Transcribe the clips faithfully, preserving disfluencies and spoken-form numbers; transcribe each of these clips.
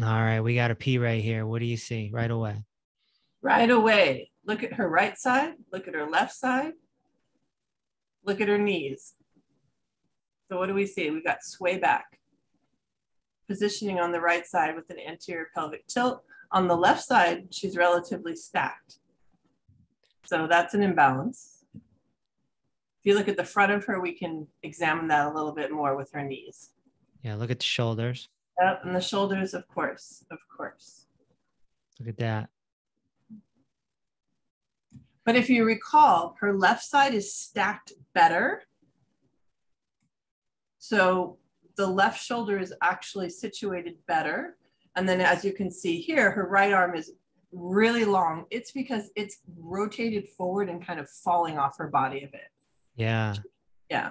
All right, we got a P-Ray here. What do you see right away? Right away, look at her right side, look at her left side, look at her knees. So what do we see? We've got sway back. Positioning on the right side with an anterior pelvic tilt. On the left side, she's relatively stacked. So that's an imbalance. If you look at the front of her, we can examine that a little bit more with her knees. Yeah, look at the shoulders. Yep, and the shoulders, of course, of course. Look at that. But if you recall, her left side is stacked better. So the left shoulder is actually situated better. And then as you can see here, her right arm is really long. It's because it's rotated forward and kind of falling off her body a bit. Yeah. Yeah.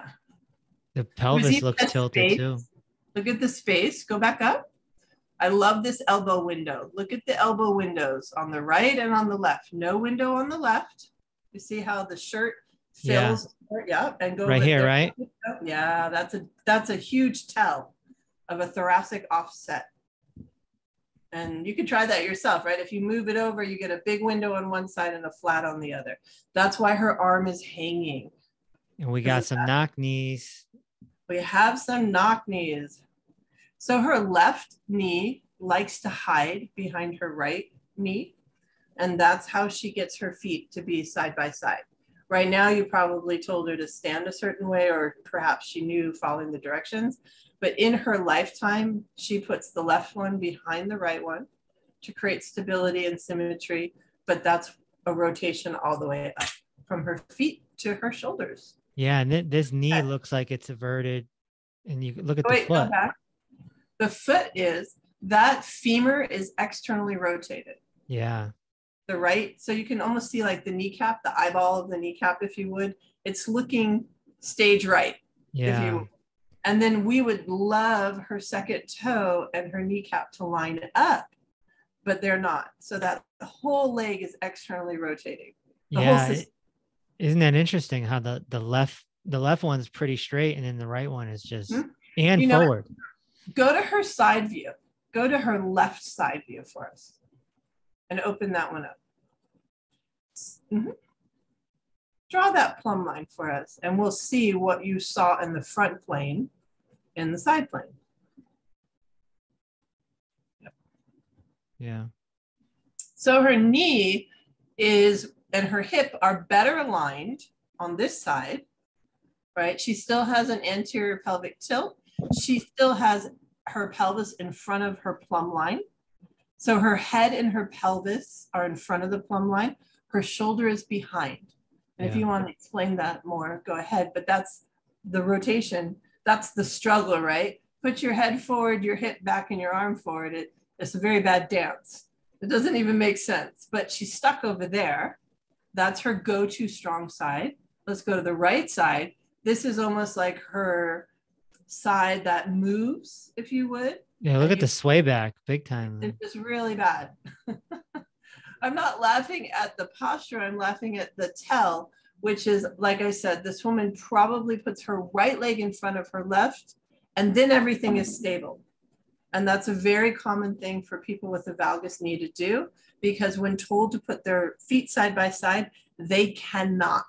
The pelvis looks tilted too. Look at the space. Go back up. I love this elbow window. Look at the elbow windows on the right and on the left. No window on the left. You see how the shirt fills? Yeah. Yep, and go right here, right? Yeah, that's a that's a huge tell of a thoracic offset. And you can try that yourself, right? If you move it over, you get a big window on one side and a flat on the other. That's why her arm is hanging. And we got some knock knees. We have some knock knees. So her left knee likes to hide behind her right knee. And that's how she gets her feet to be side by side. Right now, you probably told her to stand a certain way, or perhaps she knew following the directions. But in her lifetime, she puts the left one behind the right one to create stability and symmetry. But that's a rotation all the way up from her feet to her shoulders. Yeah, and th this knee yeah. looks like it's averted. And you look at oh, the wait, foot. The foot is, that femur is externally rotated. Yeah. The right, so you can almost see like the kneecap, the eyeball of the kneecap, if you would. It's looking stage right. Yeah. If you would. And then we would love her second toe and her kneecap to line up, but they're not. So that the whole leg is externally rotating. The yeah. Whole it, isn't that interesting how the, the left the left one's pretty straight and then the right one is just mm-hmm. and you forward. Know, go to her side view. Go to her left side view for us and open that one up. Mm-hmm. Draw that plumb line for us and we'll see what you saw in the front plane and the side plane. Yep. Yeah. So her knee is and her hip are better aligned on this side, right? She still has an anterior pelvic tilt. She still has her pelvis in front of her plumb line. So her head and her pelvis are in front of the plumb line. Her shoulder is behind. And yeah. If you want to explain that more, go ahead. But that's the rotation. That's the struggle, right? Put your head forward, your hip back, and your arm forward. It, it's a very bad dance. It doesn't even make sense. But she's stuck over there. That's her go-to strong side. Let's go to the right side. This is almost like her side that moves, if you would. Yeah, look at the sway back, big time. It's just really bad. I'm not laughing at the posture. I'm laughing at the tell, which is, like I said, this woman probably puts her right leg in front of her left, and then everything is stable. And that's a very common thing for people with a valgus knee to do, because when told to put their feet side by side, they cannot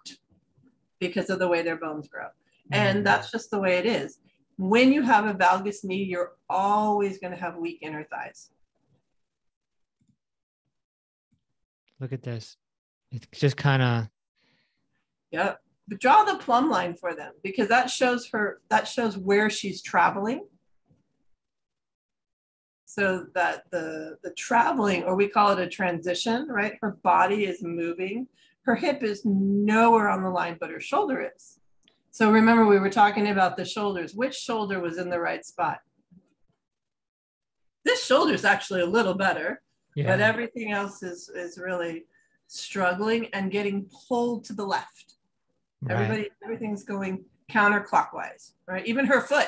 because of the way their bones grow. And that's just the way it is. When you have a valgus knee, you're always going to have weak inner thighs. Look at this. It's just kind of. Yep. But draw the plumb line for them, because that shows her, that shows where she's traveling. So that the, the traveling, or we call it a transition, right? Her body is moving. Her hip is nowhere on the line, but her shoulder is. So remember, we were talking about the shoulders. Which shoulder was in the right spot? This shoulder is actually a little better, yeah. But everything else is, is really struggling and getting pulled to the left. Right. Everybody, everything's going counterclockwise, right? Even her foot.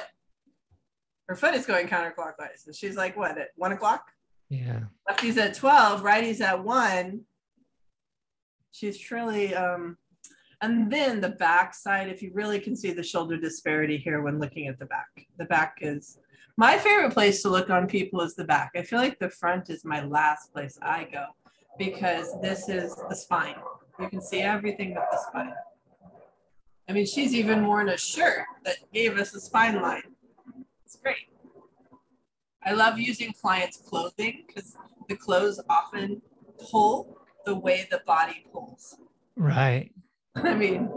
Her foot is going counterclockwise. And she's like, what, at one o'clock? Yeah. Lefty's at twelve, righty's at one. She's truly... Um, And then the back side, if you really can see the shoulder disparity here when looking at the back. The back is, My favorite place to look on people is the back. I feel like the front is my last place I go, because this is the spine. You can see everything but the spine. I mean, she's even worn a shirt that gave us a spine line. It's great. I love using clients' clothing because the clothes often pull the way the body pulls. Right. I mean.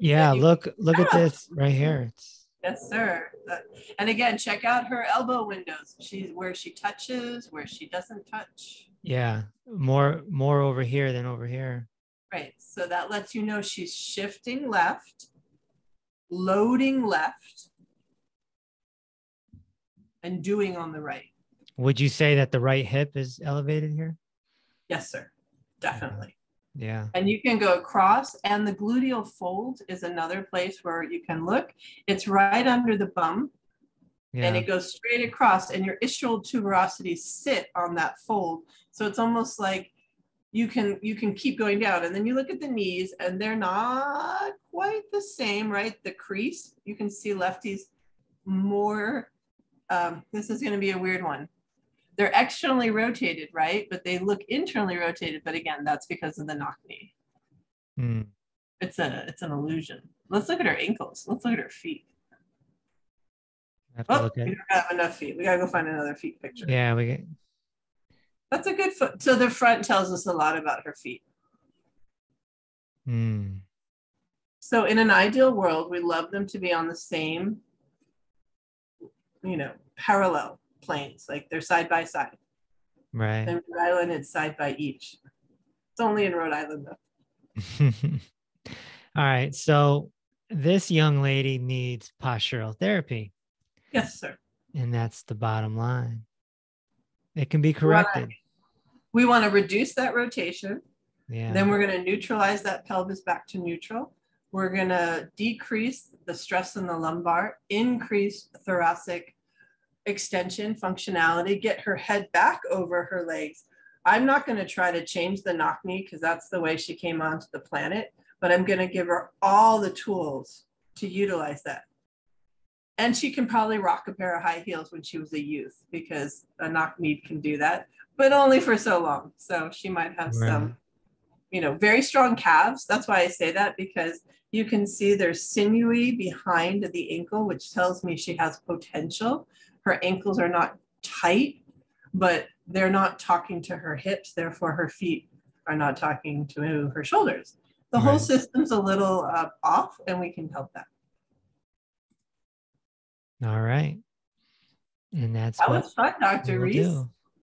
Yeah, you, look, look yeah. at this right here. It's... Yes, sir. And again, check out her elbow windows. She's where she touches, where she doesn't touch. Yeah, more, more over here than over here. Right, so that lets you know she's shifting left, loading left, and doing on the right. Would you say that the right hip is elevated here? Yes, sir, definitely. Yeah. And you can go across, and the gluteal fold is another place where you can look. It's right under the bum, yeah. and it goes straight across, and your ischial tuberosities sit on that fold. So it's almost like you can you can keep going down, and then you look at the knees, and they're not quite the same, right? The crease, you can see lefties more. Um, this is going to be a weird one. They're externally rotated, right? But they look internally rotated. But again, that's because of the knock knee. Mm. It's a it's an illusion. Let's look at her ankles. Let's look at her feet. Have to oh, look at... we don't have enough feet. We gotta go find another feet picture. Yeah, we get. That's a good foot. So the front tells us a lot about her feet. Mm. So in an ideal world, we love them to be on the same, you know, parallel planes, like they're side by side. Right. In Rhode Island, it's side by each. It's only in Rhode Island, though. All right. So this young lady needs postural therapy. Yes, sir. And that's the bottom line. It can be corrected. Right. We want to reduce that rotation. Yeah. Then we're going to neutralize that pelvis back to neutral. We're going to decrease the stress in the lumbar, increase thoracic extension functionality, get her head back over her legs. I'm not going to try to change the knock knee because that's the way she came onto the planet, but I'm going to give her all the tools to utilize that. And she can probably rock a pair of high heels when she was a youth, because a knock knee can do that, but only for so long. So she might have right. some, you know, very strong calves. That's why I say that, because you can see they're sinewy behind the ankle, which tells me she has potential. Her ankles are not tight, but they're not talking to her hips. Therefore, her feet are not talking to her shoulders. The right. whole system's a little uh, off, and we can help that. All right. And that's that was fun, Doctor Reese. Do.